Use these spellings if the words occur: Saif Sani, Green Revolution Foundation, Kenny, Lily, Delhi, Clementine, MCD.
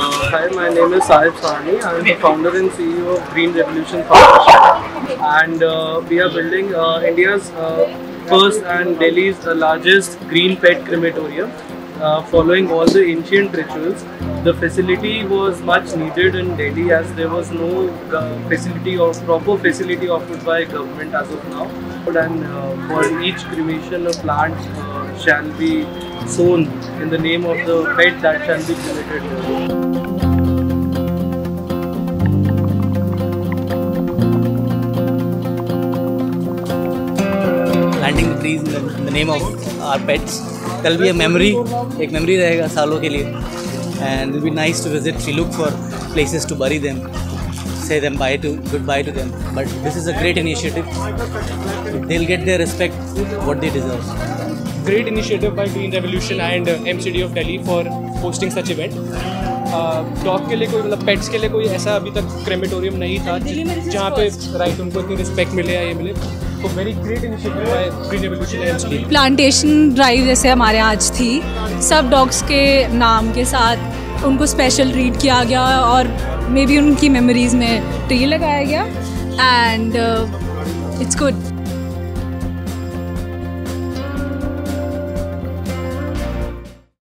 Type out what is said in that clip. Hi, my name is Saif Sani. I am the founder and CEO of Green Revolution Foundation, and we are building India's first and Delhi's largest green pet crematorium, following all the ancient rituals. The facility was much needed in Delhi as there was no proper facility offered by government as of now. And for each cremation, a plant shall be sown in the name of the pet that shall be cremated. Planting the trees in the name of our pets. There will be a memory, रहेगा सालों के लिए, and it will be nice to visit. We look for places to bury them, say them goodbye to them. But this is a great initiative. They'll get their respect, what they deserve. Great initiative by Green Revolution and MCD of Delhi for hosting such event. Dog के लिए कोई मतलब pets के लिए कोई ऐसा अभी तक crematorium नहीं था जहाँ पे right उनको इतनी respect मिले या ये मिले. तो very great initiative by Green Revolution and MCD. Plantation drive जैसे हमारे आज थी, सब dogs के नाम के साथ उनको special treat किया गया और maybe उनकी memories में tree लगाया गया and it's good.